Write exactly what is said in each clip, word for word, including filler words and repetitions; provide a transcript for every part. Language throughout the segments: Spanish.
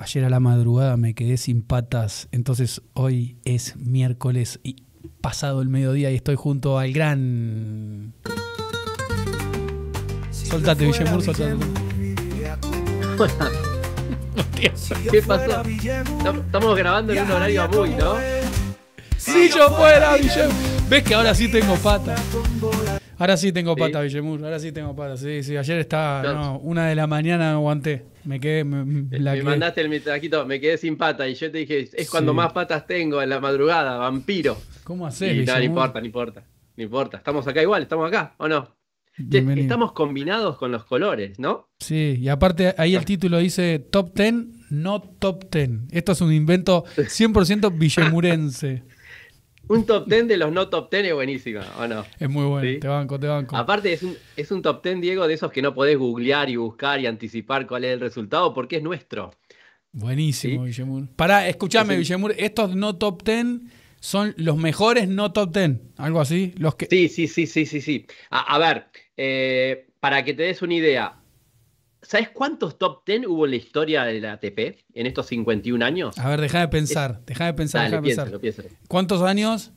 ayer a la madrugada me quedé sin patas, entonces hoy es miércoles y pasado el mediodía y estoy junto al gran... Si soltate, Villemur, soltate. ¿Qué pasó? Estamos grabando en un horario muy, ¿no? Si yo fuera Villemur. ¿Ves que ahora sí tengo pata? Ahora sí tengo pata, ¿sí? Villemur. Ahora sí tengo pata. Sí, sí. Ayer estaba, no, una de la mañana, no aguanté. Me quedé. Me, la me quedé. Mandaste el mensajito, me quedé sin pata. Y yo te dije, es sí. Cuando más patas tengo en la madrugada, vampiro. ¿Cómo hacés? Y, no, no importa, no importa. No importa. Estamos acá igual, estamos acá, ¿o no? Bienvenido. Estamos combinados con los colores, ¿no? Sí, y aparte ahí el título dice Top diez, no Top diez. Esto es un invento cien por ciento villemurense. Un Top diez de los no Top diez es buenísimo, ¿o no? Es muy bueno, ¿sí? Te banco, te banco. Aparte es un, es un Top diez, Diego, de esos que no podés googlear y buscar y anticipar cuál es el resultado porque es nuestro. Buenísimo, ¿sí? Villemur. Pará, escuchame, sí. Villemur, estos no Top diez... son los mejores no top diez, algo así. Los que... Sí, sí, sí, sí, sí, sí. A, a ver, eh, para que te des una idea, ¿sabes cuántos top diez hubo en la historia del A T P en estos cincuenta y un años? A ver, deja de pensar, deja de pensar, deja de pensar. Lo pienso. ¿Cuántos años?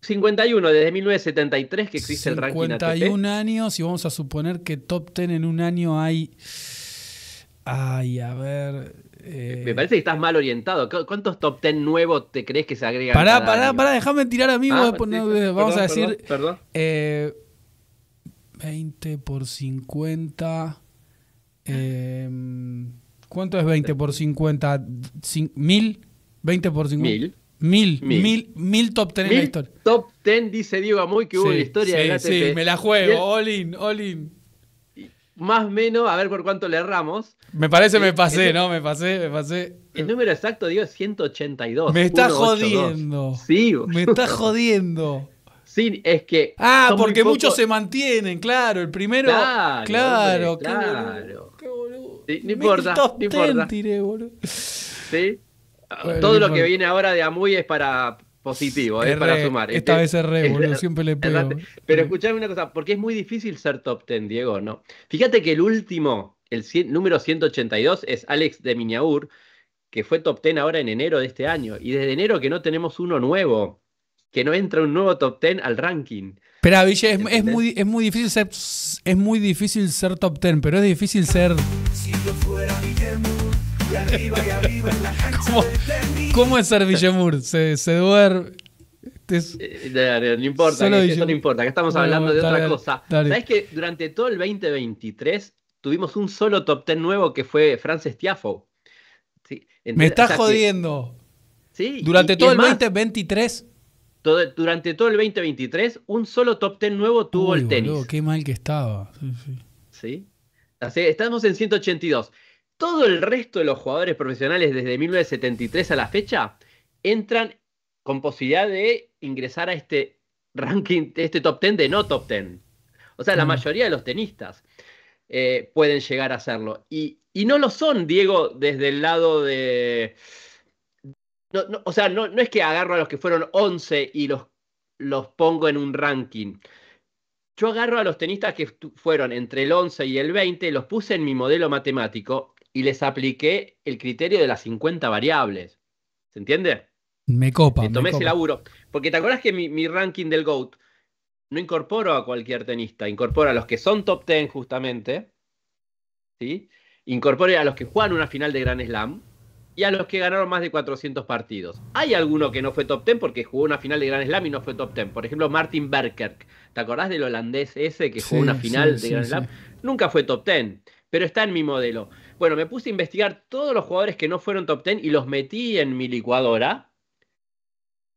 cincuenta y uno, desde mil novecientos setenta y tres que existe el ranking A T P. cincuenta y un años y vamos a suponer que top diez en un año hay... Ay, a ver... Eh... Me parece que estás mal orientado. ¿Cuántos top diez nuevos te crees que se agregan? Pará, cada pará, año? Pará, déjame tirar a mí. Ah, vos, no, perdón, vamos a decir perdón, perdón. Eh, veinte por cincuenta. Eh, ¿Cuánto es veinte por cincuenta? ¿Mil? ¿veinte por cincuenta? Mil. Mil, mil, mil, mil top diez en la historia. Top diez, dice Diego Amoy, que sí, hubo en la historia sí, del A T P. Sí, me la juego. All in, all in. Más o menos, a ver por cuánto le erramos. Me parece, me pasé, el, ¿no? Me pasé, me pasé. El número exacto, digo, es ciento ochenta y dos. Me está jodiendo. dos. Sí. Me está jodiendo. Sí, es que... Ah, porque muchos se mantienen, claro. El primero... Claro, claro. Hombre, claro. Qué boludo. Sí, no importa, no importa. Tiré, boludo. Sí. Bueno, todo lo que viene ahora de Amuy es para... positivo, es eh, para sumar. Esta vez erré, boludo, siempre le pego. Pero escuchame una cosa, porque es muy difícil ser top diez, Diego, ¿no? Fíjate que el último, el cien, número ciento ochenta y dos, es Alex de Minaur, que fue top diez ahora en enero de este año. Y desde enero que no tenemos uno nuevo, que no entra un nuevo top diez al ranking. Espera, Ville, es, es, muy, es, muy difícil ser, es muy difícil ser top diez, pero es difícil ser... Si yo fuera Guillermo. ¿Cómo, ¿Cómo es ser Villemur? Se, se duerme. Es... Eh, no importa, que, eso no importa, que estamos bueno, hablando de dale, otra cosa. Dale. ¿Sabés que durante todo el veinte veintitrés tuvimos un solo top diez nuevo que fue Frances Tiafoe? ¿Sí? Me estás o sea, jodiendo. Que... ¿Sí? Durante y, todo y el más, veinte veintitrés. Todo, durante todo el veinte veintitrés, un solo top diez nuevo tuvo Uy, el tenis. Boludo, qué mal que estaba. Sí, sí. ¿Sí? O sea, estamos en ciento ochenta y dos. Todo el resto de los jugadores profesionales desde mil novecientos setenta y tres a la fecha entran con posibilidad de ingresar a este ranking, este top diez de no top diez. O sea, la mayoría de los tenistas eh, pueden llegar a hacerlo. Y, y no lo son, Diego, desde el lado de... No, no, o sea, no, no es que agarro a los que fueron once y los, los pongo en un ranking. Yo agarro a los tenistas que fueron entre el once y el veinte, los puse en mi modelo matemático... y les apliqué el criterio de las cincuenta variables. ¿Se entiende? Me copa. Me tomé me copa. Ese laburo. Porque te acordás que mi, mi ranking del GOAT no incorporo a cualquier tenista, incorporo a los que son top diez justamente, ¿sí? Incorporo a los que juegan una final de Grand Slam y a los que ganaron más de cuatrocientos partidos. Hay alguno que no fue top diez porque jugó una final de Grand Slam y no fue top diez. Por ejemplo, Martin Berkerk. ¿Te acordás del holandés ese que jugó sí, una final sí, de Grand sí, Slam? Sí. Nunca fue top diez, pero está en mi modelo. Bueno, me puse a investigar todos los jugadores que no fueron top diez y los metí en mi licuadora.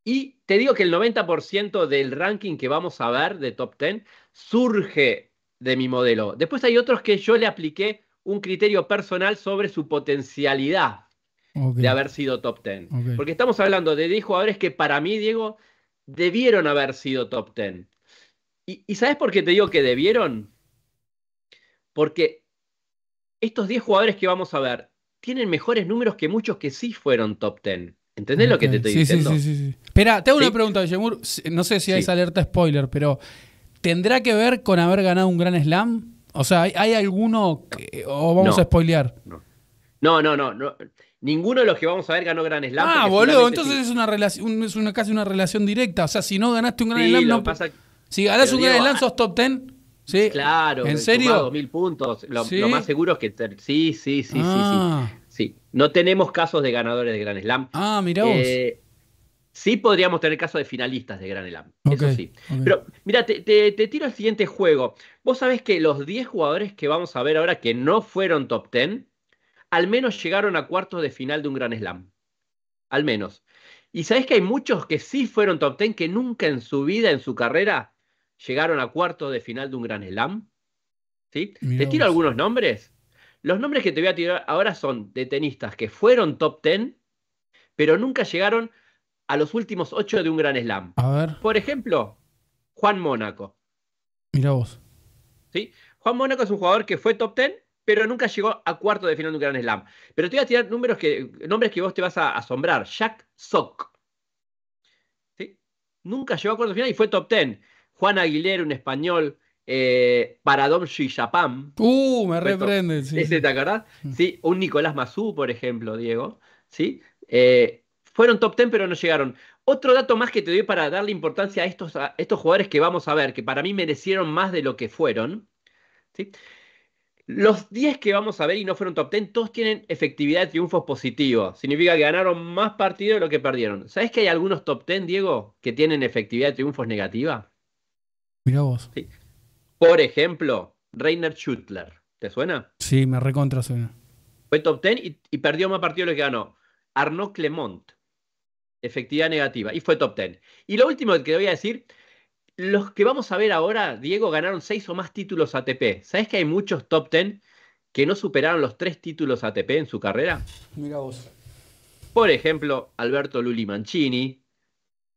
Y te digo que el noventa por ciento del ranking que vamos a ver de top diez surge de mi modelo. Después hay otros que yo le apliqué un criterio personal sobre su potencialidad okay. de haber sido top diez. Okay. Porque estamos hablando de diez jugadores que para mí, Diego, debieron haber sido top diez. ¿Y, y sabes por qué te digo que debieron? Porque... estos diez jugadores que vamos a ver tienen mejores números que muchos que sí fueron top diez. ¿Entendés okay. lo que te estoy sí, diciendo? Sí, sí, sí. Espera, te hago ¿Sí? una pregunta, Villemur. No sé si hay sí. alerta spoiler, pero ¿tendrá que ver con haber ganado un Grand Slam? O sea, ¿hay, hay alguno que, o vamos no. a spoilear? No. No, no, no, no. Ninguno de los que vamos a ver ganó Grand Slam. Ah, boludo, entonces sí. es una relación, es una, casi una relación directa. O sea, si no ganaste un Grand sí, Slam, no pasa. Si ganás un digo, Grand Slam, sos top ten. Sí. Claro. ¿En serio? dos mil puntos. Lo, ¿Sí? lo más seguro es que sí, sí, sí, ah. sí, sí, sí. No tenemos casos de ganadores de Grand Slam. Ah, mirá vos. Eh, Sí podríamos tener caso de finalistas de Grand Slam, okay, eso sí. Okay. Pero mira, te, te, te tiro el siguiente juego. Vos sabés que los diez jugadores que vamos a ver ahora que no fueron top diez, al menos llegaron a cuartos de final de un Grand Slam. Al menos. Y sabés que hay muchos que sí fueron top diez que nunca en su vida, en su carrera, llegaron a cuartos de final de un Grand Slam. ¿Sí? Mirá, te tiro vos. algunos nombres. Los nombres que te voy a tirar ahora son de tenistas que fueron top diez, pero nunca llegaron a los últimos ocho de un Grand Slam. A ver. Por ejemplo, Juan Mónaco. Mirá vos. ¿Sí? Juan Mónaco es un jugador que fue top diez, pero nunca llegó a cuarto de final de un Grand Slam. Pero te voy a tirar números que, nombres que vos te vas a asombrar. Jack Sock. ¿Sí? Nunca llegó a cuarto de final y fue top diez. Juan Aguilera, un español. Eh, Paradom Shishapam. Uh, me reprenden. Sí, ¿Ese, sí. ¿Te acordás? Sí. Un Nicolás Massú, por ejemplo, Diego. ¿Sí? Eh... Fueron top diez, pero no llegaron. Otro dato más que te doy para darle importancia a estos, a estos jugadores que vamos a ver, que para mí merecieron más de lo que fueron. ¿Sí? Los diez que vamos a ver y no fueron top diez, todos tienen efectividad de triunfos positivos. Significa que ganaron más partidos de lo que perdieron. ¿Sabés que hay algunos top diez, Diego, que tienen efectividad de triunfos negativa? Mirá vos. ¿Sí? Por ejemplo, Rainer Schüttler. ¿Te suena? Sí, me recontra suena. Fue top diez y, y perdió más partidos de los que ganó. Arnaud Clément. Efectividad negativa. Y fue top diez. Y lo último que voy a decir, los que vamos a ver ahora, Diego, ganaron seis o más títulos A T P. ¿Sabés que hay muchos top diez que no superaron los tres títulos A T P en su carrera? Mirá vos. Por ejemplo, Alberto Lully Mancini,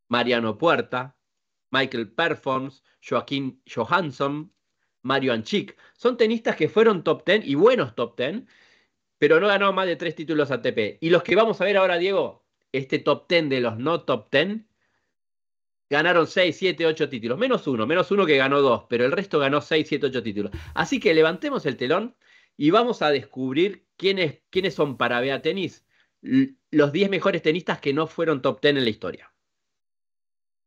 Mariano Puerta, Michael Performs, Joaquín Johansson, Mario Anchik. Son tenistas que fueron top diez y buenos top diez, pero no ganaron más de tres títulos A T P. Y los que vamos a ver ahora, Diego, este top diez de los no top diez, ganaron seis, siete, ocho títulos. Menos uno, menos uno que ganó dos, pero el resto ganó seis, siete, ocho títulos. Así que levantemos el telón y vamos a descubrir quiénes, quiénes son para BATennis los diez mejores tenistas que no fueron top diez en la historia.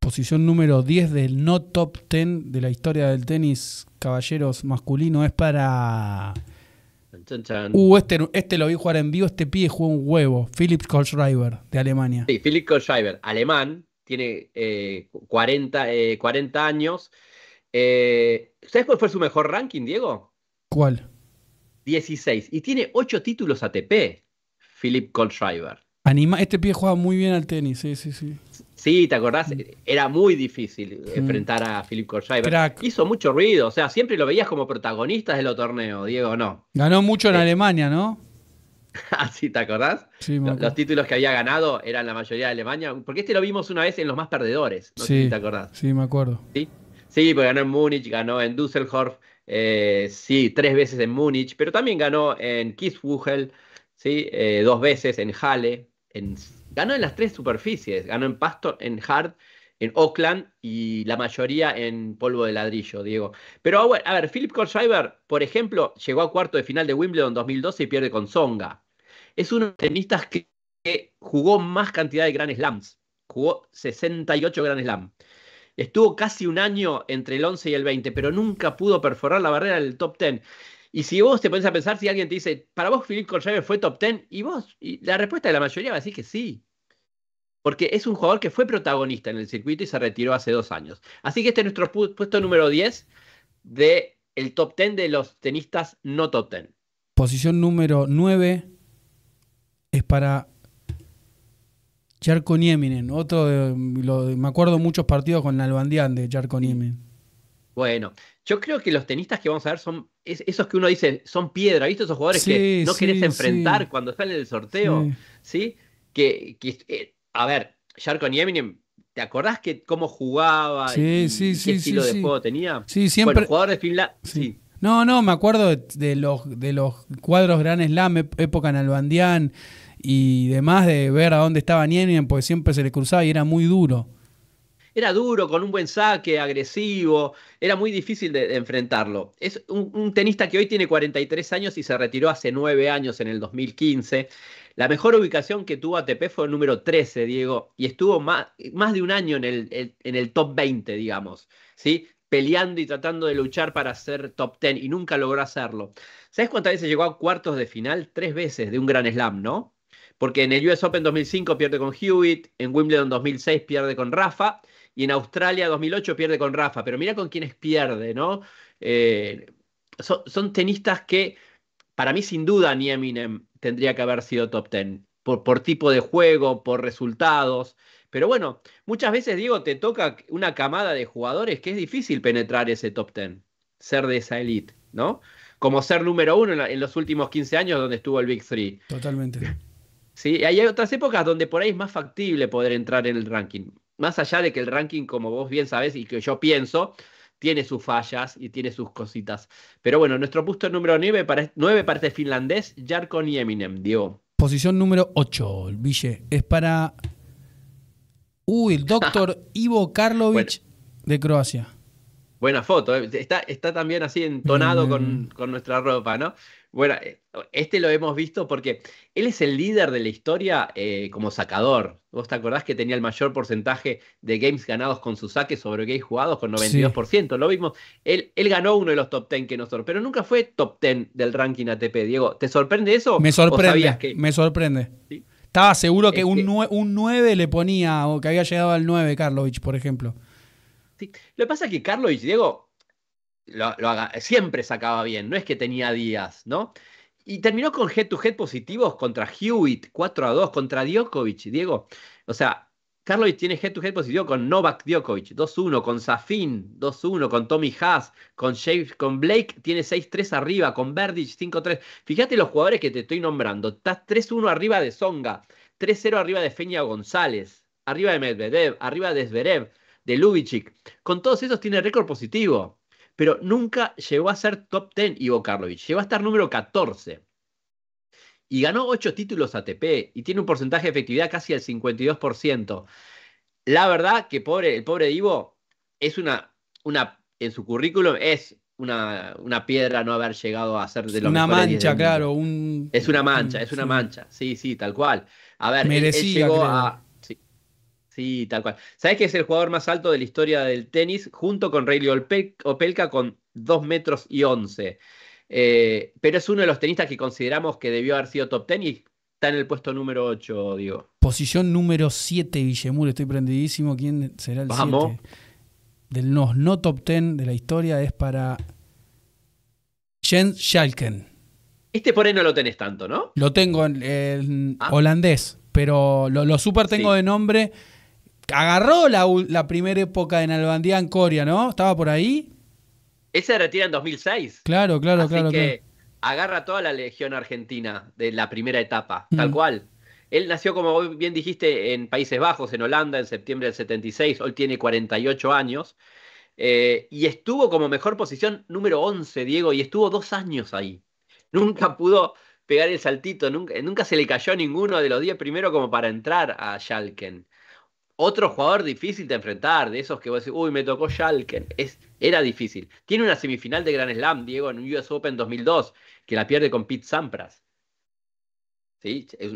Posición número diez del no top diez de la historia del tenis, caballeros, masculino, es para... Chan, chan. Uh, este, este lo vi jugar en vivo, este pibe jugó un huevo. Philipp Kohlschreiber, de Alemania. Sí, Philipp Kohlschreiber, alemán, tiene eh, cuarenta años. Eh, ¿Sabes cuál fue su mejor ranking, Diego? ¿Cuál? dieciséis. Y tiene ocho títulos A T P, Philipp Kohlschreiber. Anima, este pibe jugaba muy bien al tenis, sí, sí, sí. Sí, ¿te acordás? Era muy difícil sí. enfrentar a Philipp Kohlschreiber. Crack. Hizo mucho ruido, o sea, siempre lo veías como protagonista de los torneos, Diego, ¿no? Ganó mucho en eh. Alemania, ¿no? Ah, sí, ¿te acordás? Sí, los, los títulos que había ganado eran la mayoría de Alemania, porque este lo vimos una vez en los más perdedores, ¿no? Sí, ¿te acordás? Sí, me acuerdo. Sí, sí, porque ganó en Múnich, ganó en Düsseldorf, eh, sí, tres veces en Múnich, pero también ganó en Kitzbühel, sí, eh, dos veces en Halle, en... Ganó en las tres superficies, ganó en pasto, en hard, en Oakland y la mayoría en polvo de ladrillo, Diego. Pero a ver, Philipp Kohlschreiber, por ejemplo, llegó a cuarto de final de Wimbledon dos mil doce y pierde con Tsonga. Es uno de los tenistas que, que jugó más cantidad de Grand Slams, jugó sesenta y ocho Grand Slams. Estuvo casi un año entre el once y el veinte, pero nunca pudo perforar la barrera del top diez. Y si vos te pones a pensar, si alguien te dice, para vos Philipp Kohlschreiber fue top diez, y vos, y la respuesta de la mayoría va a decir que sí. Porque es un jugador que fue protagonista en el circuito y se retiró hace dos años. Así que este es nuestro pu puesto número diez del top diez de los tenistas no top diez. Posición número nueve es para Jarkko Nieminen. Otro de, lo, me acuerdo muchos partidos con Nalbandian de Jarkko Nieminen. Bueno, yo creo que los tenistas que vamos a ver son es, esos que uno dice son piedra, ¿viste? Esos jugadores sí, que no sí, querés enfrentar sí. cuando sale del sorteo, ¿sí? ¿sí? Que, que eh, a ver, Jarkko Nieminen, ¿te acordás que cómo jugaba sí, y, sí, y sí, qué estilo sí, de sí. juego tenía? Sí, siempre. Bueno, jugador de Finlandia. Sí. Sí. No, no, me acuerdo de, de los de los cuadros Grand Slam, época Nalbandian y demás, de ver a dónde estaba Nieminen, porque siempre se le cruzaba y era muy duro. era duro, con un buen saque, agresivo, era muy difícil de, de enfrentarlo. Es un, un tenista que hoy tiene cuarenta y tres años y se retiró hace nueve años, en el dos mil quince. La mejor ubicación que tuvo A T P fue el número trece, Diego, y estuvo más, más de un año en el, en el top veinte, digamos, ¿sí? Peleando y tratando de luchar para ser top diez, y nunca logró hacerlo. ¿Sabes cuántas veces llegó a cuartos de final? Tres veces de un Grand Slam, ¿no? Porque en el U S Open dos mil cinco pierde con Hewitt, en Wimbledon dos mil seis pierde con Rafa, y en Australia dos mil ocho pierde con Rafa. Pero mira con quiénes pierde, ¿no? Eh, son, son tenistas que, para mí, sin duda, Nieminen tendría que haber sido top diez, por, por tipo de juego, por resultados. Pero bueno, muchas veces, Diego, te toca una camada de jugadores que es difícil penetrar ese top diez, ser de esa elite, ¿no? Como ser número uno en, la, en los últimos quince años, donde estuvo el Big Three. Totalmente. Sí, hay otras épocas donde por ahí es más factible poder entrar en el ranking. Más allá de que el ranking, como vos bien sabés y que yo pienso, tiene sus fallas y tiene sus cositas. Pero bueno, nuestro puesto número nueve para, nueve para este finlandés, Jarkko Nieminen, Diego. Posición número ocho, el Ville, es para... Uy, el doctor Ivo Karlović, bueno, de Croacia. Buena foto, ¿eh? Está, está también así entonado mm. con, con nuestra ropa, ¿no? Bueno, este lo hemos visto porque él es el líder de la historia eh, como sacador. ¿Vos te acordás que tenía el mayor porcentaje de games ganados con su saque sobre games jugados, con noventa y dos por ciento? Sí. Lo vimos. Él, él ganó uno de los top diez que nos sorprendió, pero nunca fue top diez del ranking A T P, Diego. ¿Te sorprende eso? Me sorprende, ¿o sabías que... me sorprende. ¿Sí? Estaba seguro que, es que un, nueve, un nueve le ponía, o que había llegado al nueve Karlović, por ejemplo. Sí. Lo que pasa es que Karlović, Diego, lo, lo haga, siempre sacaba bien, no es que tenía días, ¿no? Y terminó con head-to-head positivos contra Hewitt, cuatro a dos, contra Djokovic, Diego. O sea, Karlović tiene head-to-head positivo con Novak Djokovic, dos uno, con Safin, dos uno, con Tommy Haas, con, con Blake, tiene seis tres arriba, con Berdych, cinco tres. Fíjate los jugadores que te estoy nombrando. Estás tres uno arriba de Tsonga, tres cero arriba de Feña González, arriba de Medvedev, arriba de Zverev, de Lubitschik. Con todos esos tiene récord positivo, pero nunca llegó a ser top diez Ivo Karlović. Llegó a estar número catorce. Y ganó ocho títulos A T P y tiene un porcentaje de efectividad casi al cincuenta y dos por ciento. La verdad que pobre, el pobre Ivo es una, una, en su currículum es una, una piedra no haber llegado a ser de los mejores. Una mancha, claro. Un, es una mancha, un, es una sí. mancha. Sí, sí, tal cual. A ver, merecía, él, él llegó creo. a... Sí, sí, tal cual. ¿Sabés que es el jugador más alto de la historia del tenis? Junto con Reilly Opelka con dos metros y once. Eh, pero es uno de los tenistas que consideramos que debió haber sido top diez y está en el puesto número ocho, digo. Posición número siete, Villemur, estoy prendidísimo. ¿Quién será el siete? De los no top diez de la historia es para Sjeng Schalken. Este por ahí no lo tenés tanto, ¿no? Lo tengo en, en ah. holandés, pero lo, lo super tengo sí. de nombre. Agarró la, la primera época de Nalbandian, Corea, ¿no? Estaba por ahí. Él se retira en dos mil seis. Claro, claro, así claro. Así que claro. agarra toda la legión argentina de la primera etapa, mm. tal cual. Él nació, como bien dijiste, en Países Bajos, en Holanda, en septiembre del setenta y seis. Hoy tiene cuarenta y ocho años. Eh, y estuvo como mejor posición número once, Diego, y estuvo dos años ahí. Nunca pudo pegar el saltito, nunca, nunca se le cayó a ninguno de los diez primeros como para entrar a Schalken. Otro jugador difícil de enfrentar, de esos que vos decís, uy, me tocó Schalken, es, era difícil. Tiene una semifinal de Grand Slam, Diego, en un U S Open dos mil dos, que la pierde con Pete Sampras. ¿Sí? Es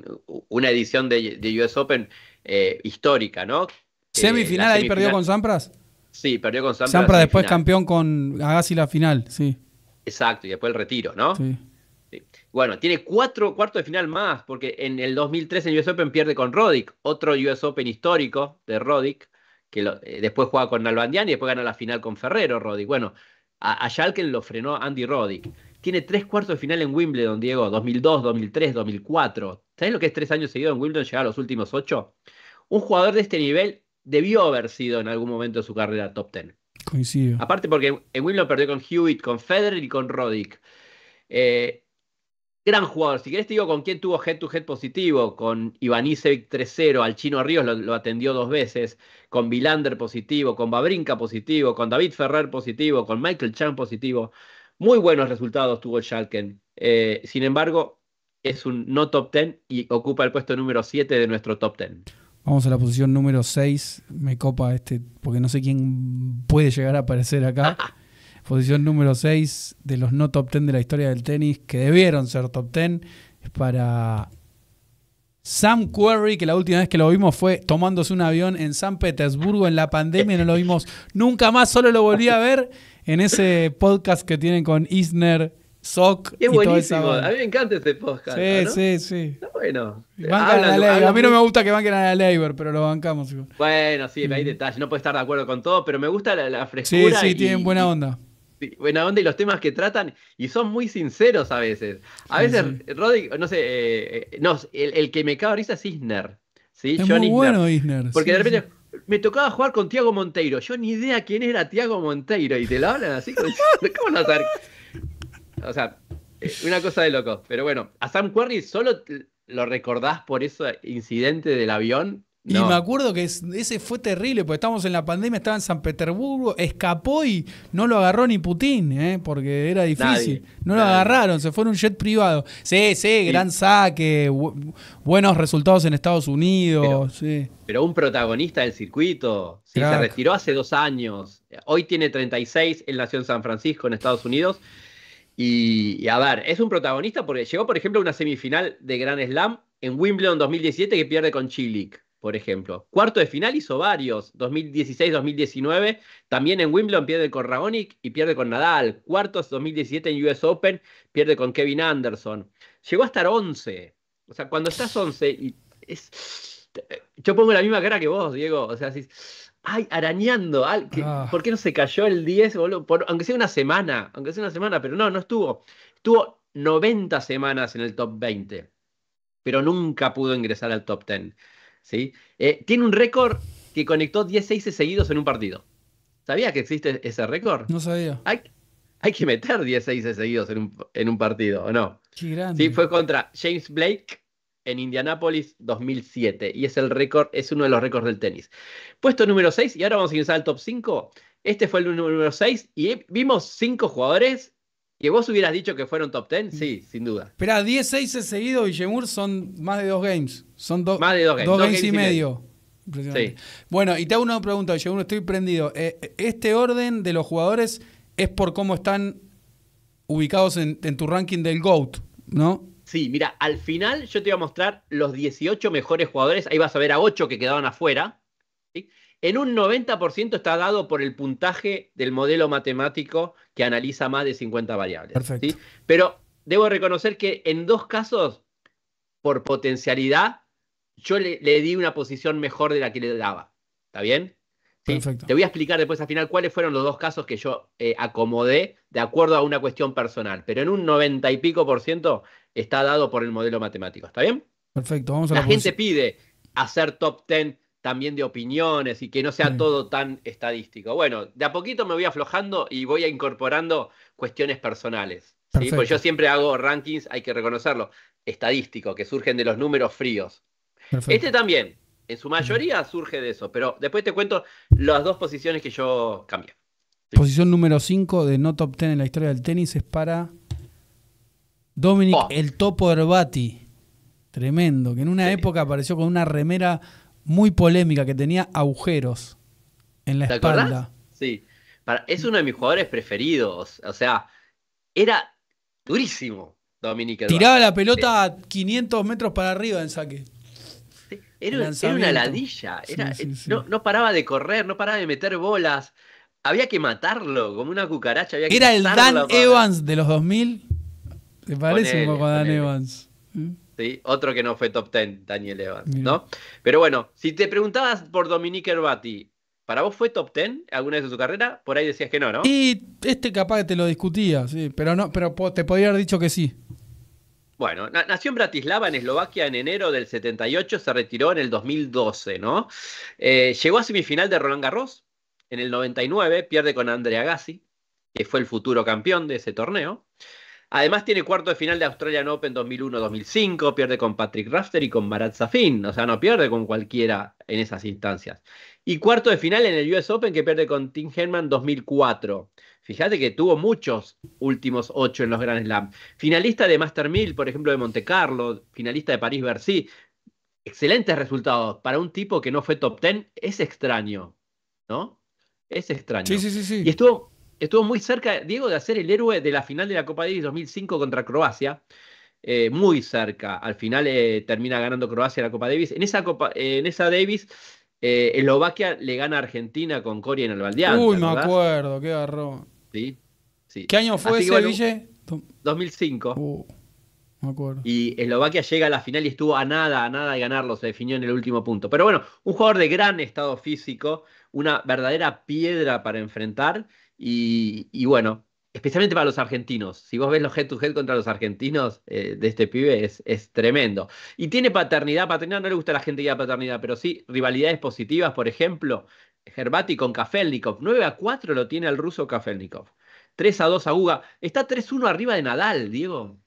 una edición de, de U S Open eh, histórica, ¿no? ¿Semifinal eh, ahí semifinal... perdió con Sampras? Sí, perdió con Sampras. Sampras después campeón con Agassi la final, sí. Exacto, y después el retiro, ¿no? Sí. Sí. Bueno, tiene cuatro cuartos de final más, porque en el dos mil tres en U S Open pierde con Roddick, otro U S Open histórico de Roddick, que lo, eh, después juega con Nalbandian y después gana la final con Ferrero Roddick. Bueno, a, a Schalken lo frenó Andy Roddick. Tiene tres cuartos de final en Wimbledon, Diego, dos mil dos, dos mil tres, dos mil cuatro. ¿Sabés lo que es tres años seguidos en Wimbledon llegar a los últimos ocho? Un jugador de este nivel debió haber sido en algún momento de su carrera top diez. Coincido. Aparte porque en Wimbledon perdió con Hewitt, con Federer y con Roddick. Eh... Gran jugador. Si querés te digo con quién tuvo head-to-head positivo. Con Ivanisevic tres cero, al Chino Ríos lo, lo atendió dos veces, con Vilander positivo, con Babrinka positivo, con David Ferrer positivo, con Michael Chan positivo. Muy buenos resultados tuvo Schalken. Eh, sin embargo, es un no top diez y ocupa el puesto número siete de nuestro top diez. Vamos a la posición número seis. Me copa este, porque no sé quién puede llegar a aparecer acá. Posición número seis de los no top diez de la historia del tenis, que debieron ser top diez, es para Sam Querrey, que la última vez que lo vimos fue tomándose un avión en San Petersburgo en la pandemia. No lo vimos nunca más, solo lo volví a ver en ese podcast que tienen con Isner, Sock. Qué buenísimo, todo esa... a mí me encanta este podcast. Sí, ¿no? sí, sí. Está bueno. Bancan a, la a mí no me gusta que banquen a la Leiber, pero lo bancamos. Bueno, sí, hay detalles, no puedo estar de acuerdo con todo, pero me gusta la, la frescura. Sí, sí, y... tienen buena onda. Sí, buena onda y los temas que tratan, y son muy sinceros a veces. A veces, sí, sí. Roddick, no sé, eh, eh, no, el, el que me cago risa es Isner. ¿Sí? Es John muy Isner. Bueno, Isner. Porque sí, de repente sí. me tocaba jugar con Tiago Monteiro. Yo ni idea quién era Tiago Monteiro, y te lo hablan así. ¿Cómo no saber? O sea, una cosa de loco. Pero bueno, a Sam Querrey solo lo recordás por ese incidente del avión. No. Y me acuerdo que ese fue terrible, porque estábamos en la pandemia, estaba en San Petersburgo, escapó y no lo agarró ni Putin, ¿eh? Porque era difícil. Nadie, no nadie. lo agarraron, se fue en un jet privado. Sí, sí, sí. gran saque, bu buenos resultados en Estados Unidos. Pero, sí. pero un protagonista del circuito, sí, se retiró hace dos años, hoy tiene treinta y seis, él nació en San Francisco, en Estados Unidos. Y, y a ver, es un protagonista porque llegó, por ejemplo, a una semifinal de Grand Slam en Wimbledon dos mil diecisiete que pierde con Cilic. Por ejemplo, cuarto de final hizo varios, dos mil dieciséis, dos mil diecinueve, también en Wimbledon pierde con Raonic y pierde con Nadal, cuartos dos mil diecisiete en U S Open, pierde con Kevin Anderson, llegó a estar once, o sea, cuando estás once, y es... yo pongo la misma cara que vos, Diego, o sea, si... ay, arañando, ay, que... ah. ¿por qué no se cayó el diez, boludo? Por... aunque sea una semana, aunque sea una semana, pero no, no estuvo, estuvo noventa semanas en el top veinte, pero nunca pudo ingresar al top diez. ¿Sí? Eh, tiene un récord que conectó diez seises seguidos en un partido. ¿Sabías que existe ese récord? No sabía. Hay, hay que meter diez seises seguidos en un, en un partido, ¿o no? Qué grande. Sí, fue contra James Blake en Indianápolis dos mil siete. Y es el récord, es uno de los récords del tenis. Puesto número seis, y ahora vamos a ingresar al top cinco. Este fue el número seis, y vimos cinco jugadores que vos hubieras dicho que fueron top diez, sí, sin duda. Esperá, diez seises seguidos, Villemur, son más de dos games. Son do, más de dos games. Dos, dos games, games y medio. Y medio. Sí. Bueno, y te hago una pregunta, Villemur, estoy prendido. Eh, ¿Este orden de los jugadores es por cómo están ubicados en, en tu ranking del GOAT, no? Sí, mira, al final yo te voy a mostrar los dieciocho mejores jugadores. Ahí vas a ver a ocho que quedaban afuera. ¿Sí? En un noventa por ciento está dado por el puntaje del modelo matemático que analiza más de cincuenta variables. Perfecto. ¿Sí? Pero debo reconocer que en dos casos, por potencialidad, yo le, le di una posición mejor de la que le daba. ¿Está bien? ¿Sí? Perfecto. Te voy a explicar después al final cuáles fueron los dos casos que yo eh, acomodé de acuerdo a una cuestión personal. Pero en un noventa y pico por ciento está dado por el modelo matemático. ¿Está bien? Perfecto. Vamos a la, la gente pide hacer top diez también de opiniones y que no sea sí. todo tan estadístico. Bueno, de a poquito me voy aflojando y voy incorporando cuestiones personales. ¿Sí? Porque yo siempre hago rankings, hay que reconocerlo, estadístico, que surgen de los números fríos. Perfecto. Este también, en su mayoría surge de eso, pero después te cuento las dos posiciones que yo cambié. Sí. Posición número cinco de no top diez en la historia del tenis es para Dominik oh. el Topo Hrbatý. Tremendo, que en una sí. época apareció con una remera muy polémica, que tenía agujeros en la ¿Te espalda. Acordás? Sí. Para, es uno de mis jugadores preferidos. O sea, era durísimo Dominik Hrbatý. Tiraba la pelota sí. a quinientos metros para arriba en saque. Sí. Era, era una ladilla. Era, sí, sí, sí. No, no paraba de correr, no paraba de meter bolas. Había que matarlo como una cucaracha. Había que era el Dan para... Evans de los dos mil. ¿Te parece un poco a Dan Evans? ¿Mm? ¿Sí? Otro que no fue top diez, Daniel Evans, Mira. ¿no? Pero bueno, si te preguntabas por Dominik Hrbatý, ¿para vos fue top diez alguna vez en su carrera? Por ahí decías que no, ¿no? Y este capaz que te lo discutía, sí, pero no, pero te podría haber dicho que sí. Bueno, nació en Bratislava, en Eslovaquia, en enero del setenta y ocho, se retiró en el dos mil doce, ¿no? Eh, llegó a semifinal de Roland Garros, en el noventa y nueve, pierde con Andre Agassi, que fue el futuro campeón de ese torneo. Además tiene cuarto de final de Australian Open dos mil uno, dos mil cinco, pierde con Patrick Rafter y con Marat Safin, o sea, no pierde con cualquiera en esas instancias. Y cuarto de final en el U S Open que pierde con Tim Henman dos mil cuatro. Fíjate que tuvo muchos últimos ocho en los Grand Slam. Finalista de Master mil, por ejemplo, de Monte Carlo, finalista de París-Bercy, excelentes resultados para un tipo que no fue top ten, es extraño, ¿no? Es extraño. Sí, sí, sí, sí. Y estuvo, estuvo muy cerca, Diego, de hacer el héroe de la final de la Copa Davis dos mil cinco contra Croacia. Eh, muy cerca. Al final eh, termina ganando Croacia la Copa Davis. En esa, Copa, eh, en esa Davis, eh, Eslovaquia le gana a Argentina con Coria en el Nalbandian. Uy, ¿verdad? Me acuerdo, qué garrón. Sí, sí. ¿Qué año fue Así ese, Ville? Bueno, dos mil cinco. Uh, me acuerdo. Y Eslovaquia llega a la final y estuvo a nada, a nada de ganarlo. Se definió en el último punto. Pero bueno, un jugador de gran estado físico, una verdadera piedra para enfrentar. Y, y bueno, especialmente para los argentinos. Si vos ves los head-to-head contra los argentinos eh, de este pibe, es, es tremendo. Y tiene paternidad. Paternidad no le gusta a la gente que da paternidad, pero sí rivalidades positivas. Por ejemplo, Hrbatý con Kafelnikov. nueve a cuatro lo tiene el ruso Kafelnikov. tres a dos a Uga. Está tres uno arriba de Nadal, Diego.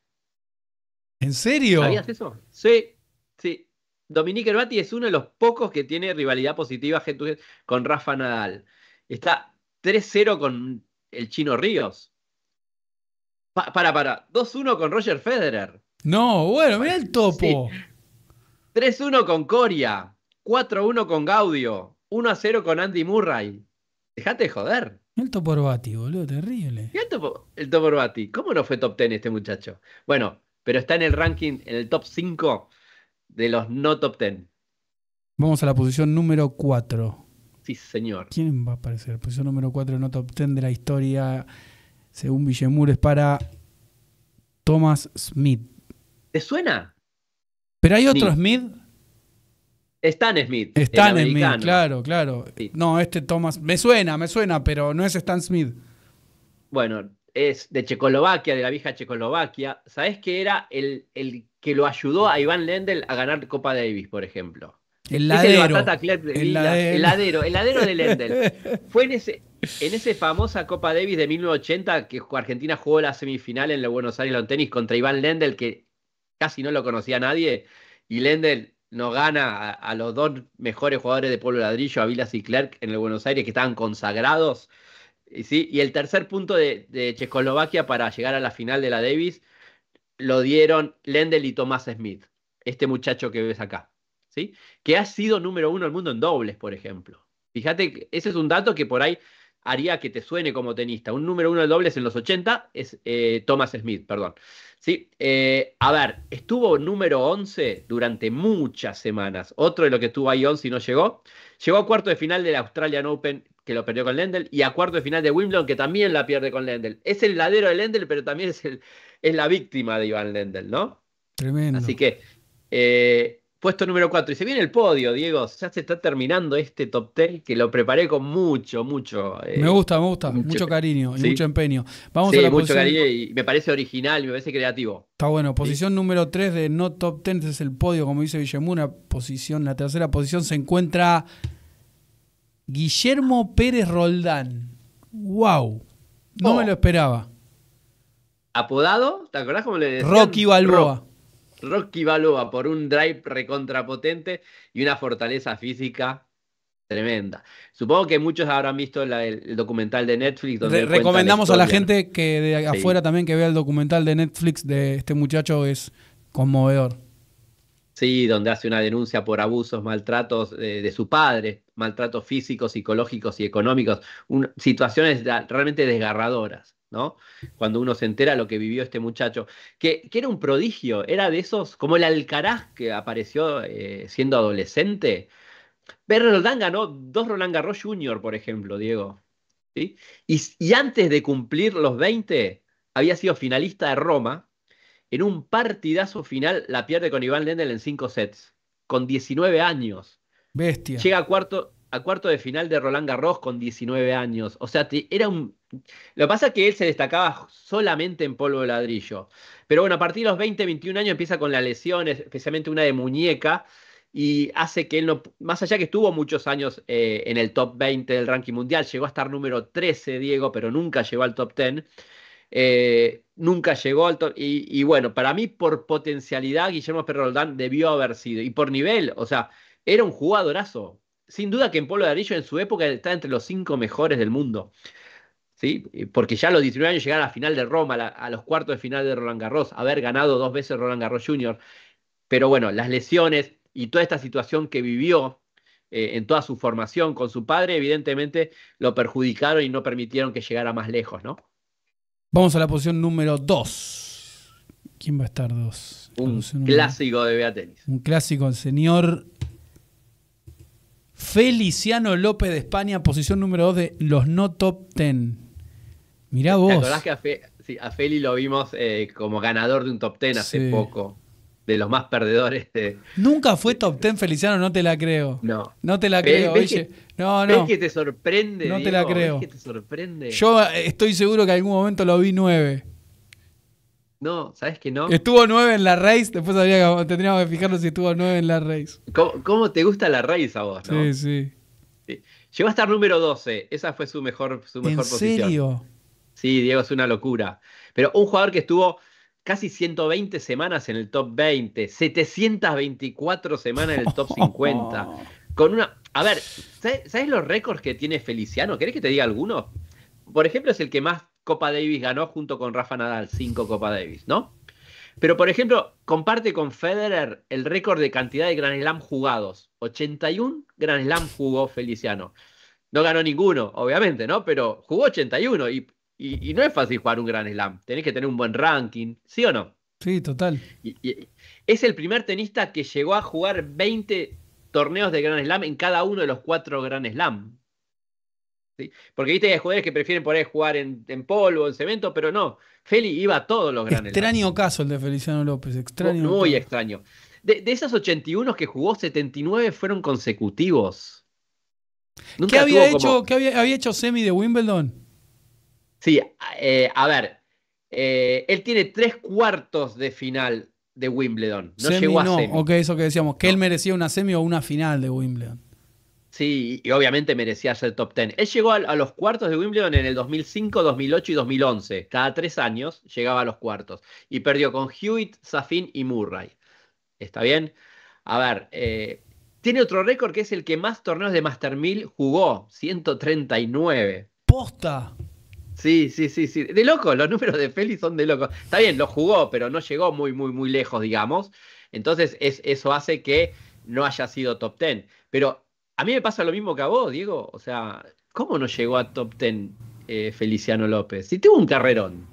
¿En serio? ¿Sabías eso? Sí, sí. Dominik Hrbatý es uno de los pocos que tiene rivalidad positiva head-to-head con Rafa Nadal. Está tres cero con el Chino Ríos. Pa para, para. dos uno con Roger Federer. No, bueno, mirá el topo. Sí. tres uno con Coria. cuatro uno con Gaudio. uno a cero con Andy Murray. Dejate de joder. El topo Hrbatý, boludo, terrible. El topo, el topo Hrbatý. ¿Cómo no fue top diez este muchacho? Bueno, pero está en el ranking, en el top cinco de los no top diez. Vamos a la posición número cuatro. Sí, señor. ¿Quién va a aparecer? Posición número cuatro no top diez de la historia. Según Villemur, es para Tomáš Šmíd. ¿Te suena? ¿Pero hay otro Smith? Stan Smith. Stan Smith, claro, claro. Sí. No, este Tomáš... Me suena, me suena, pero no es Stan Smith. Bueno, es de Checoslovaquia, de la vieja Checoslovaquia. ¿Sabés que era el, el que lo ayudó a Iván Lendl a ganar Copa Davis, por ejemplo? El ladero. El, batata, el, el, ladero. el ladero. El ladero de Lendl. Fue en ese... En esa famosa Copa Davis de mil novecientos ochenta, que Argentina jugó la semifinal en Buenos Aires en tenis contra Iván Lendl, que casi no lo conocía nadie, y Lendl nos gana a, a los dos mejores jugadores de Pueblo Ladrillo, a Vilas y Clerc, en el Buenos Aires, que estaban consagrados. Y, ¿sí? y el tercer punto de, de Checoslovaquia para llegar a la final de la Davis lo dieron Lendl y Tomáš Šmíd, este muchacho que ves acá, ¿sí? que ha sido número uno del mundo en dobles, por ejemplo. Fíjate, ese es un dato que por ahí haría que te suene como tenista. Un número uno de dobles en los ochenta es eh, Tomáš Šmíd, perdón. ¿Sí? Eh, a ver, estuvo número once durante muchas semanas. Otro de lo que estuvo ahí once y no llegó. Llegó a cuarto de final del Australian Open, que lo perdió con Lendl, y a cuarto de final de Wimbledon, que también la pierde con Lendl. Es el ladero de Lendl, pero también es, el, es la víctima de Iván Lendl, ¿no? Tremendo. Así que, eh, puesto número cuatro. Y se viene el podio, Diego. Ya se está terminando este top diez que lo preparé con mucho, mucho... Eh, me gusta, me gusta. Mucho, mucho cariño y ¿sí? mucho empeño. Vamos sí, a la mucho posición... cariño y me parece original, me parece creativo. Está bueno. Posición ¿sí? número tres de no top diez. Es el podio, como dice Villemur. Una posición, la tercera posición se encuentra Guillermo Pérez Roldán. ¡Wow! No oh. me lo esperaba. ¿Apodado? ¿Te acordás cómo le decían? Rocky Balboa. Rock. Rocky Balboa por un drive recontrapotente y una fortaleza física tremenda. Supongo que muchos habrán visto la, el, el documental de Netflix. Donde Re recomendamos la a la gente que de afuera sí. también que vea el documental de Netflix de este muchacho, es conmovedor. Sí, donde hace una denuncia por abusos, maltratos eh, de su padre, maltratos físicos, psicológicos y económicos, un, situaciones realmente desgarradoras. ¿No? Cuando uno se entera lo que vivió este muchacho, que, que era un prodigio, era de esos, como el Alcaraz que apareció eh, siendo adolescente. Pero Roldán ganó dos Roland Garros junior, por ejemplo, Diego. ¿Sí? Y, y antes de cumplir los veinte, había sido finalista de Roma. En un partidazo final la pierde con Iván Lendl en cinco sets, con diecinueve años. Bestia. Llega a cuarto... a cuarto de final de Roland Garros con diecinueve años. O sea, te, era un... Lo que pasa es que él se destacaba solamente en polvo de ladrillo. Pero bueno, a partir de los veinte, veintiún años empieza con las lesiones, especialmente una de muñeca, y hace que él no... Más allá que estuvo muchos años eh, en el top veinte del ranking mundial, llegó a estar número trece, Diego, pero nunca llegó al top diez. Eh, nunca llegó al top... Y, y bueno, para mí, por potencialidad, Guillermo Pérez Roldán debió haber sido. Y por nivel, o sea, era un jugadorazo. Sin duda que en polvo de ladrillo en su época está entre los cinco mejores del mundo. ¿Sí? Porque ya a los diecinueve años llegaron a la final de Roma, la, a los cuartos de final de Roland Garros, haber ganado dos veces Roland Garros junior Pero bueno, las lesiones, y toda esta situación que vivió eh, en toda su formación con su padre, evidentemente lo perjudicaron y no permitieron que llegara más lejos, ¿no? Vamos a la posición número dos. ¿Quién va a estar dos? Un clásico de BATennis. Un clásico, el señor Feliciano López de España, posición número dos de los no top ten. Mirá vos. ¿Te acordás que a, Fe, sí, a Feli lo vimos eh, como ganador de un top ten hace sí. poco? De los más perdedores. De... Nunca fue top ten Feliciano, no te la creo. No. No te la creo, ¿Ves, oye. ¿Ves que, no, no. ¿Ves que te sorprende? No, Diego, te la creo. ¿Ves que te sorprende? Yo estoy seguro que en algún momento lo vi nueve. No, ¿sabes que no? Estuvo nueve en la race, después habría que, tendríamos que fijarnos si estuvo nueve en la race. ¿Cómo, cómo te gusta la race a vos, no? Sí, sí, sí. Llegó a estar número doce, esa fue su mejor, su mejor ¿En posición. ¿En serio? Sí, Diego, es una locura. Pero un jugador que estuvo casi ciento veinte semanas en el top veinte, setecientas veinticuatro semanas en el top cincuenta. Con una... A ver, ¿sabes, ¿sabes los récords que tiene Feliciano? ¿Querés que te diga algunos? Por ejemplo, es el que más Copa Davis ganó junto con Rafa Nadal, cinco Copa Davis, ¿no? Pero, por ejemplo, comparte con Federer el récord de cantidad de Grand Slam jugados. ochenta y uno Grand Slam jugó Feliciano. No ganó ninguno, obviamente, ¿no? Pero jugó ochenta y uno y, y, y no es fácil jugar un Grand Slam. Tenés que tener un buen ranking, ¿sí o no? Sí, total. Y, y, es el primer tenista que llegó a jugar veinte torneos de Grand Slam en cada uno de los cuatro Grand Slam. ¿Sí? Porque viste que hay jugadores que prefieren por ahí jugar en, en polvo, en cemento, pero no. Feli iba a todos los grandes. Extraño lados. Caso el de Feliciano López, extraño. Muy caso. Extraño. De, de esas ochenta y uno que jugó, setenta y nueve fueron consecutivos. ¿Qué había hecho, como... ¿qué había, había hecho semi de Wimbledon? Sí, eh, a ver, eh, él tiene tres cuartos de final de Wimbledon. No semi, llegó a no. semi. Ok, eso que decíamos, que no. Él merecía una semi o una final de Wimbledon. Sí, y obviamente merecía ser top diez. Él llegó a, a los cuartos de Wimbledon en el dos mil cinco, dos mil ocho y dos mil once. Cada tres años llegaba a los cuartos. Y perdió con Hewitt, Safin y Murray. ¿Está bien? A ver, eh, tiene otro récord que es el que más torneos de Master mil jugó. ciento treinta y nueve. ¡Posta! Sí, sí, sí, sí. De loco, los números de Feli son de loco. Está bien, lo jugó, pero no llegó muy, muy, muy lejos, digamos. Entonces es, eso hace que no haya sido top diez. Pero... a mí me pasa lo mismo que a vos, Diego. O sea, ¿cómo no llegó a top diez eh, Feliciano López? Si tuvo un carrerón.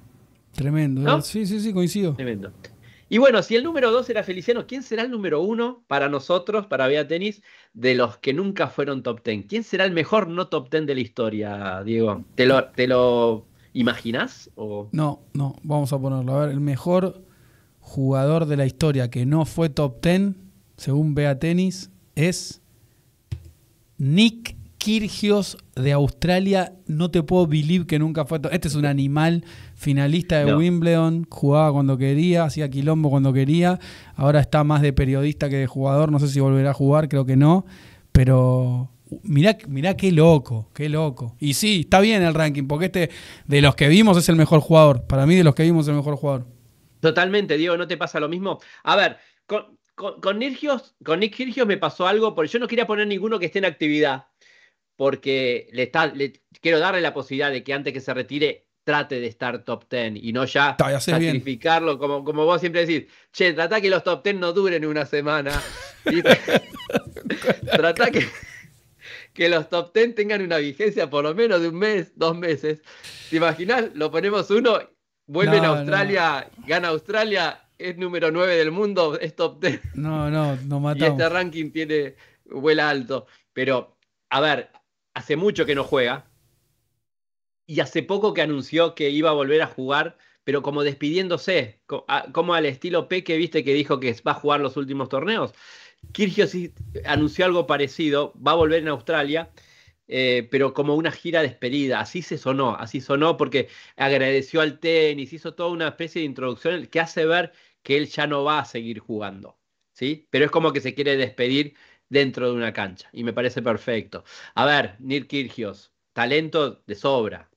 Tremendo, ¿no? Sí, sí, sí, coincido. Tremendo. Y bueno, si el número dos era Feliciano, ¿quién será el número uno para nosotros, para BATennis, de los que nunca fueron top diez? ¿Quién será el mejor no top diez de la historia, Diego? ¿Te lo, te lo imaginás? O... No, no, vamos a ponerlo. A ver, el mejor jugador de la historia que no fue top diez, según BATennis, es... Nick Kyrgios de Australia. No te puedo believe que nunca fue... Este es un animal, finalista de no. Wimbledon, jugaba cuando quería, hacía quilombo cuando quería, ahora está más de periodista que de jugador, no sé si volverá a jugar, creo que no, pero mirá, mirá qué loco, qué loco. Y sí, está bien el ranking, porque este de los que vimos es el mejor jugador, para mí de los que vimos es el mejor jugador. Totalmente, Diego, ¿no te pasa lo mismo? A ver, con... Con, con, Kyrgios, con Nick Kyrgios me pasó algo, porque yo no quería poner ninguno que esté en actividad, porque le, está, le quiero darle la posibilidad de que antes que se retire trate de estar top diez y no ya sacrificarlo, como, como vos siempre decís, che, tratá que los top diez no duren una semana, tratá que, que los top diez tengan una vigencia por lo menos de un mes, dos meses. ¿Te imaginás? Lo ponemos uno, vuelven no, a Australia, no. gana Australia... es número nueve del mundo, es top diez. No, no, no matamos. Y este ranking tiene vuela alto. Pero, a ver, hace mucho que no juega. Y hace poco que anunció que iba a volver a jugar, pero como despidiéndose. Como al estilo P que viste que dijo que va a jugar los últimos torneos. Kyrgios anunció algo parecido. Va a volver en Australia, eh, pero como una gira despedida. Así se sonó, así sonó porque agradeció al tenis. Hizo toda una especie de introducción que hace ver... que él ya no va a seguir jugando, ¿sí? Pero es como que se quiere despedir dentro de una cancha, y me parece perfecto. A ver, Nick Kyrgios, talento de sobra.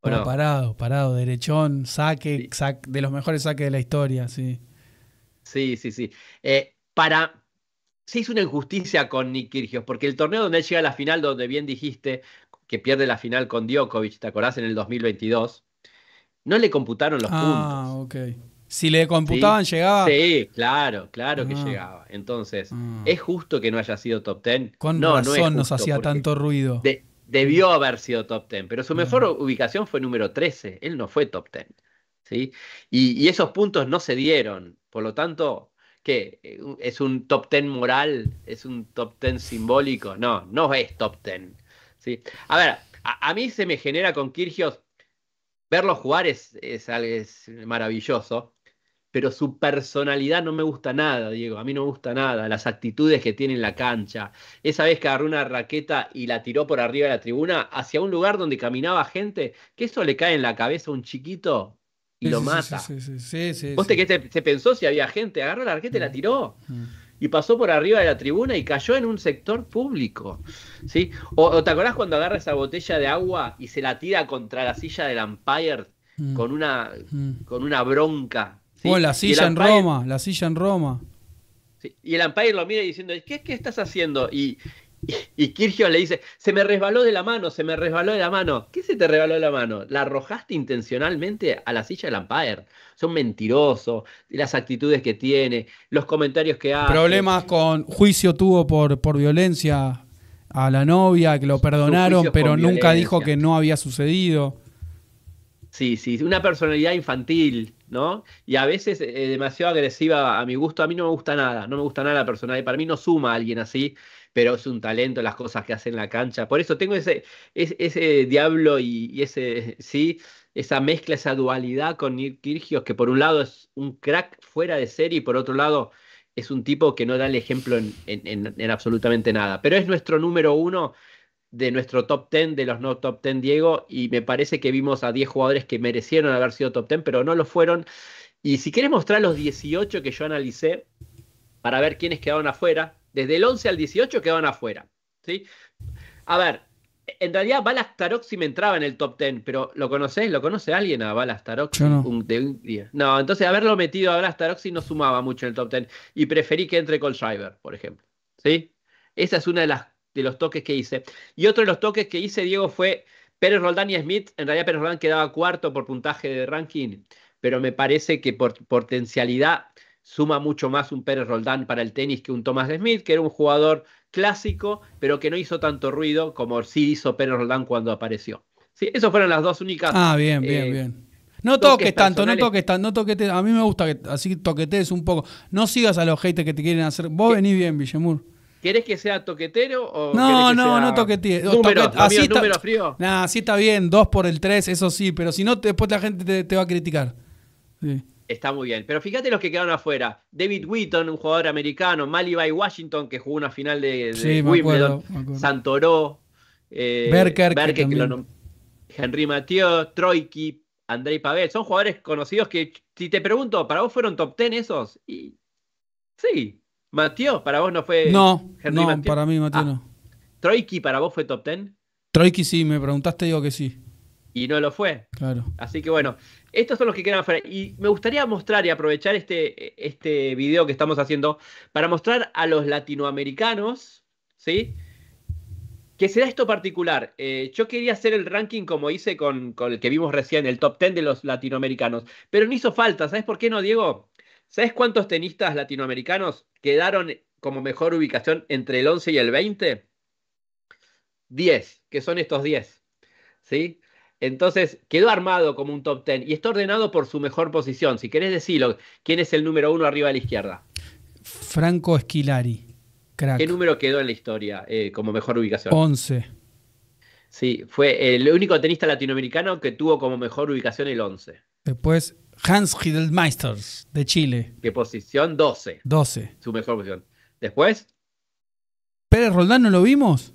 Bueno, no? Parado, parado, derechón, saque, sí. saque, de los mejores saques de la historia, sí. Sí, sí, sí. Eh, para... Se hizo una injusticia con Nick Kyrgios, porque el torneo donde él llega a la final, donde bien dijiste que pierde la final con Djokovic, ¿te acordás? En el dos mil veintidós, no le computaron los ah, puntos. Ah, ok. Si le computaban, ¿sí? llegaba. Sí, claro, claro ah. que llegaba. Entonces, ah. ¿es justo que no haya sido top ten? Con no, razón no es nos hacía tanto ruido. De, debió haber sido top ten, pero su mejor ah. ubicación fue número trece. Él no fue top ten. ¿Sí? Y, y esos puntos no se dieron. Por lo tanto, ¿qué? ¿Es un top ten moral? ¿Es un top ten simbólico? No, no es top ten. ¿Sí? A ver, a, a mí se me genera con Kyrgios. Verlo jugar es, es, es maravilloso. Pero su personalidad no me gusta nada, Diego. A mí no me gusta nada. Las actitudes que tiene en la cancha. Esa vez que agarró una raqueta y la tiró por arriba de la tribuna hacia un lugar donde caminaba gente, que eso le cae en la cabeza a un chiquito y sí, lo sí, mata. Sí, sí, sí, sí, ¿Vos sí. te que se pensó si había gente? Agarró la raqueta y la tiró. Mm. Y pasó por arriba de la tribuna y cayó en un sector público. ¿Sí? O, o te acordás cuando agarra esa botella de agua y se la tira contra la silla del umpire mm. con, una, mm. con una bronca. ¿Sí? Oh, la silla en umpire, Roma, la silla en Roma. ¿Sí? Y el umpire lo mira diciendo, ¿qué, qué estás haciendo? Y, y, y Kyrgios le dice, se me resbaló de la mano, se me resbaló de la mano. ¿Qué se te resbaló de la mano? La arrojaste intencionalmente a la silla del umpire. Son mentirosos, las actitudes que tiene, los comentarios que hace. Problemas con juicio tuvo por, por violencia a la novia, que lo perdonaron, pero nunca violencia. dijo que no había sucedido. Sí, sí, una personalidad infantil, ¿no? Y a veces eh, demasiado agresiva a mi gusto. A mí no me gusta nada, no me gusta nada la personalidad. Para mí no suma a alguien así, pero es un talento las cosas que hace en la cancha. Por eso tengo ese, ese, ese diablo y, y ese, sí... esa mezcla, esa dualidad con Nick Kyrgios, que por un lado es un crack fuera de serie y por otro lado es un tipo que no da el ejemplo en, en, en, en absolutamente nada. Pero es nuestro número uno de nuestro top ten, de los no top ten, Diego, y me parece que vimos a diez jugadores que merecieron haber sido top ten, pero no lo fueron. Y si querés mostrar los dieciocho que yo analicé para ver quiénes quedaron afuera, desde el once al dieciocho quedaron afuera. ¿Sí? A ver... En realidad, Balastarok sí me entraba en el top diez, pero ¿lo conocés? ¿Lo conoce alguien a Balastarok? Yo no. Un, de un día. No, entonces haberlo metido a Balastarok sí no sumaba mucho en el top diez. Y preferí que entre Kohlschreiber, por ejemplo. ¿Sí? Esa es una de las de los toques que hice. Y otro de los toques que hice, Diego, fue Pérez Roldán y Smith. En realidad, Pérez Roldán quedaba cuarto por puntaje de ranking, pero me parece que por potencialidad suma mucho más un Pérez Roldán para el tenis que un Thomas Smith, que era un jugador clásico, pero que no hizo tanto ruido como sí hizo Pérez Roldán cuando apareció. Sí, esas fueron las dos únicas. Ah, bien, bien, eh, bien. No toques tanto, no toques tanto, no toquetes. A mí me gusta que así toquetees un poco. No sigas a los haters que te quieren hacer. Vos venís bien, Villemur. ¿Querés que sea toquetero o no? No, no toquetees. Números, así está, número frío. Nah, así está bien, dos por el tres, eso sí, pero si no, te, después la gente te, te va a criticar. Sí. Está muy bien. Pero fíjate los que quedaron afuera. David Wheaton, un jugador americano. Malibay Washington, que jugó una final de, de sí, Wimbledon. Acuerdo, acuerdo. Santoro. Eh, Berker. Berker que lo Henry Mathieu. Troicki. Andrei Pavel. Son jugadores conocidos que, si te pregunto, ¿para vos fueron top diez esos? Y sí. Mathieu, ¿para vos no fue? No, Henry no Mathieu. Para mí Mathieu ah. no. Troicki, ¿para vos fue top diez? Troicki sí, me preguntaste, digo que sí. Y no lo fue. Claro. Así que bueno, estos son los que quedan afuera. Y me gustaría mostrar y aprovechar este, este video que estamos haciendo para mostrar a los latinoamericanos, ¿sí? Que será esto particular. Eh, yo quería hacer el ranking como hice con, con el que vimos recién, el top diez de los latinoamericanos. Pero no hizo falta. ¿Sabes por qué no, Diego? ¿Sabes cuántos tenistas latinoamericanos quedaron como mejor ubicación entre el once y el veinte? diez, que son estos diez. ¿Sí? Entonces quedó armado como un top diez y está ordenado por su mejor posición. Si querés decirlo, ¿quién es el número uno arriba a la izquierda? Franco Schillaci, crack. ¿Qué número quedó en la historia eh, como mejor ubicación? once. Sí, fue el único tenista latinoamericano que tuvo como mejor ubicación el once. Después Hans Hiddlmeister de Chile. ¿Qué posición? doce. doce. Su mejor posición. Después. ¿Pérez Roldán no lo vimos?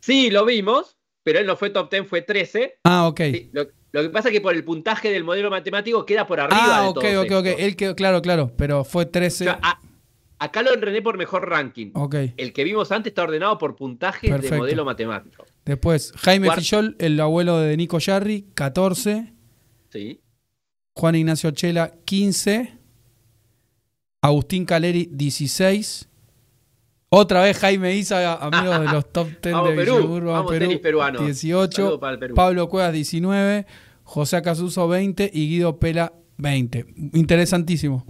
Sí, lo vimos. Pero él no fue top diez, fue trece. Ah, ok. Sí, lo, lo que pasa es que por el puntaje del modelo matemático queda por arriba. Ah, de ok, todos ok, estos. ok. Él quedó, claro, claro. Pero fue trece. O sea, a, acá lo ordené por mejor ranking. Ok. El que vimos antes está ordenado por puntaje de modelo matemático. Después, Jaime Cuarto. Fillol, el abuelo de Nico Jarry, catorce. Sí. Juan Ignacio Chela, quince. Agustín Caleri, dieciséis. Otra vez Jaime Isa, amigos de los top diez de Villemur, vamos Perú, peruano. dieciocho, Perú. Pablo Cuevas, diecinueve, José Acasuso, veinte y Guido Pela, veinte. Interesantísimo.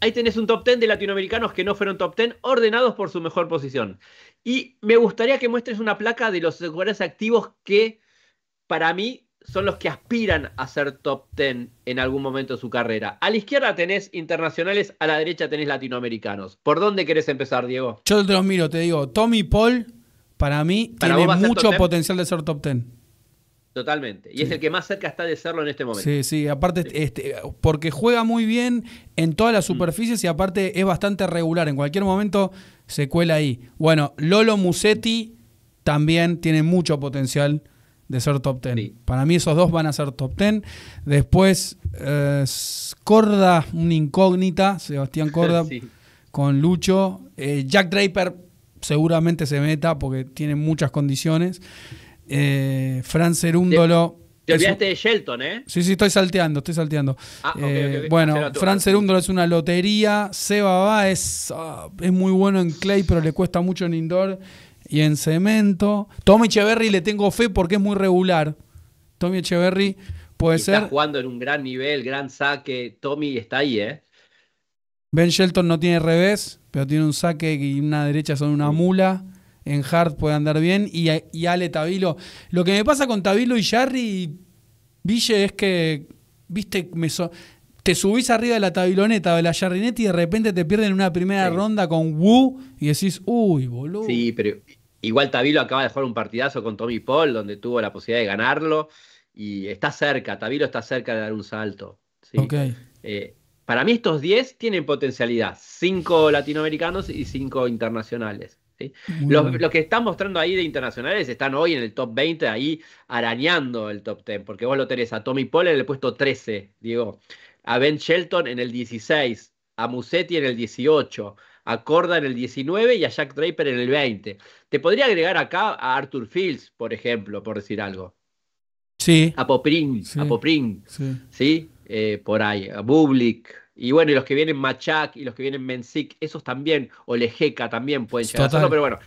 Ahí tenés un top diez de latinoamericanos que no fueron top diez, ordenados por su mejor posición. Y me gustaría que muestres una placa de los jugadores activos que, para mí, son los que aspiran a ser top diez en algún momento de su carrera. A la izquierda tenés internacionales, a la derecha tenés latinoamericanos. ¿Por dónde querés empezar, Diego? Yo te los miro, te digo. Tommy Paul, para mí, ¿Para tiene mucho potencial de ser top diez. Totalmente. Y sí, es el que más cerca está de serlo en este momento. Sí, sí. Aparte, sí. Este, porque juega muy bien en todas las superficies mm. y aparte es bastante regular. En cualquier momento se cuela ahí. Bueno, Lolo Musetti también tiene mucho potencial de ser top diez. Sí. Para mí esos dos van a ser top diez. Después, eh, Korda, una incógnita. Sebastián Korda sí. con Lucho. Eh, Jack Draper seguramente se meta porque tiene muchas condiciones. Eh, Fran Cerúndolo. Te, te olvidaste un... de Shelton, ¿eh? Sí, sí, estoy salteando, estoy salteando. Ah, okay, eh, okay, okay. Bueno, Fran Cerúndolo es una lotería. Seba va, es, ah, es muy bueno en clay, pero le cuesta mucho en indoor y en cemento. Tommy Echeverry le tengo fe porque es muy regular. Tommy Echeverry puede está ser. Está jugando en un gran nivel, gran saque. Tommy está ahí, ¿eh? Ben Shelton no tiene revés, pero tiene un saque y una derecha son una mm. mula. En Hart puede andar bien. Y, y Ale Tabilo. Lo que me pasa con Tabilo y Jarry Ville es que, viste, me so, te subís arriba de la Tabiloneta o de la Jarrineta y de repente te pierden una primera sí. ronda con Wu y decís, uy, boludo. Sí, pero igual Tabilo acaba de jugar un partidazo con Tommy Paul donde tuvo la posibilidad de ganarlo y está cerca, Tabilo está cerca de dar un salto. ¿Sí? Okay. Eh, para mí estos diez tienen potencialidad. cinco latinoamericanos y cinco internacionales. ¿Sí? Los, los que están mostrando ahí de internacionales están hoy en el top veinte, ahí arañando el top diez, porque vos lo tenés a Tommy Paul en el puesto trece, Diego, a Ben Shelton en el dieciséis, a Musetti en el dieciocho, a Korda en el diecinueve y a Jack Draper en el veinte. Te podría agregar acá a Arthur Fields, por ejemplo, por decir algo. Sí. A Poprin, sí. a Poprin, sí, ¿sí? Eh, por ahí, a Bublik. Y bueno, y los que vienen Machak y los que vienen Mensik, esos también, o Lejeca también pueden llegar Total. a hacerlo, pero bueno,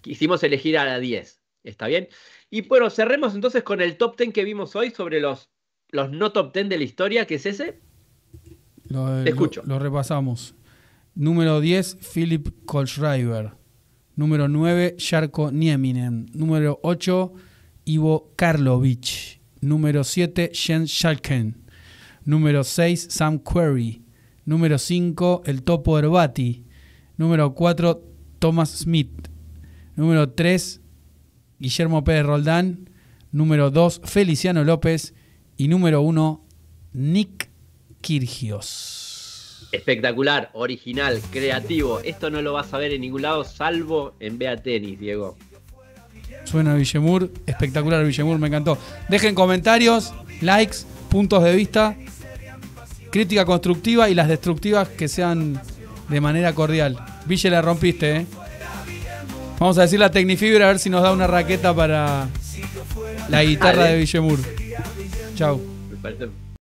quisimos elegir a la diez, ¿está bien? Y bueno, cerremos entonces con el top diez que vimos hoy sobre los, los no top diez de la historia, que es ese. Lo, Te escucho. Lo, lo repasamos. Número diez, Philipp Kohlschreiber. Número nueve, Jarkko Nieminen. Número ocho, Ivo Karlović. Número siete, Sjeng Schalken. Número seis, Sam Querrey. Número cinco, el Topo Hrbatý. Número cuatro, Tomáš Šmíd. Número tres, Guillermo Pérez Roldán. Número dos, Feliciano López. Y número uno, Nick Kyrgios. Espectacular, original, creativo. Esto no lo vas a ver en ningún lado, salvo en BATennis, Diego. Suena Villemur, espectacular Villemur, me encantó. Dejen comentarios, likes, puntos de vista, crítica constructiva y las destructivas que sean de manera cordial. Ville, la rompiste, ¿eh? Vamos a decir la Tecnifibra a ver si nos da una raqueta para la guitarra de Villemur. Chau.